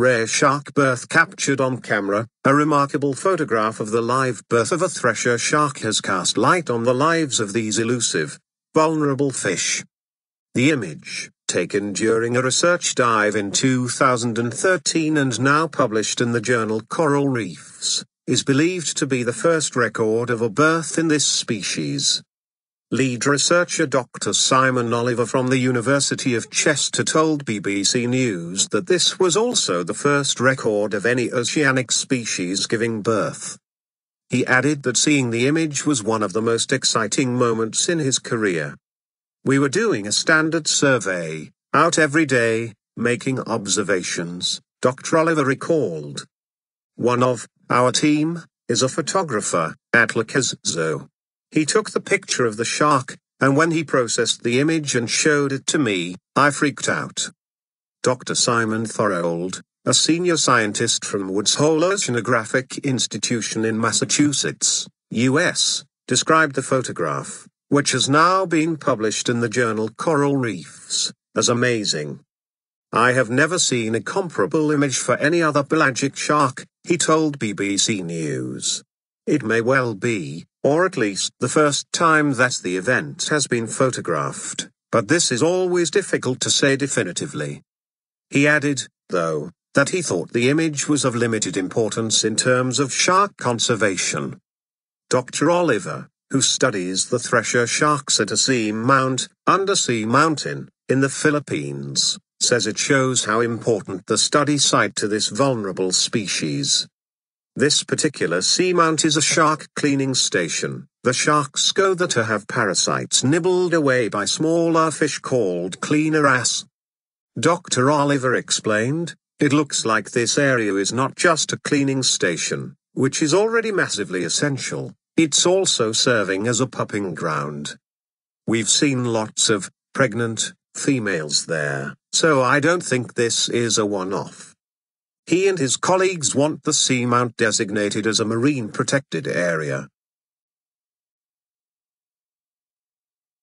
Rare shark birth captured on camera. A remarkable photograph of the live birth of a thresher shark has cast light on the lives of these elusive, vulnerable fish. The image, taken during a research dive in 2013 and now published in the journal Coral Reefs, is believed to be the first record of a birth in this species. Lead researcher Dr. Simon Oliver from the University of Chester told BBC News that this was also the first record of any oceanic species giving birth. He added that seeing the image was one of the most exciting moments in his career. "We were doing a standard survey, out every day, making observations," Dr. Oliver recalled. "One of our team is a photographer at Le Cazzo. He took the picture of the shark, and when he processed the image and showed it to me, I freaked out." Dr. Simon Thorold, a senior scientist from Woods Hole Oceanographic Institution in Massachusetts, U.S., described the photograph, which has now been published in the journal Coral Reefs, as amazing. "I have never seen a comparable image for any other pelagic shark," he told BBC News. "It may well be, or at least the first time that the event has been photographed, but this is always difficult to say definitively." He added, though, that he thought the image was of limited importance in terms of shark conservation. Dr. Oliver, who studies the thresher sharks at a undersea mountain, in the Philippines, says it shows how important the study site to this vulnerable species. "This particular seamount is a shark cleaning station. The sharks go there to have parasites nibbled away by smaller fish called cleaner bass." Dr. Oliver explained, "It looks like this area is not just a cleaning station, which is already massively essential, it's also serving as a pupping ground. We've seen lots of pregnant females there, so I don't think this is a one-off." He and his colleagues want the seamount designated as a marine protected area.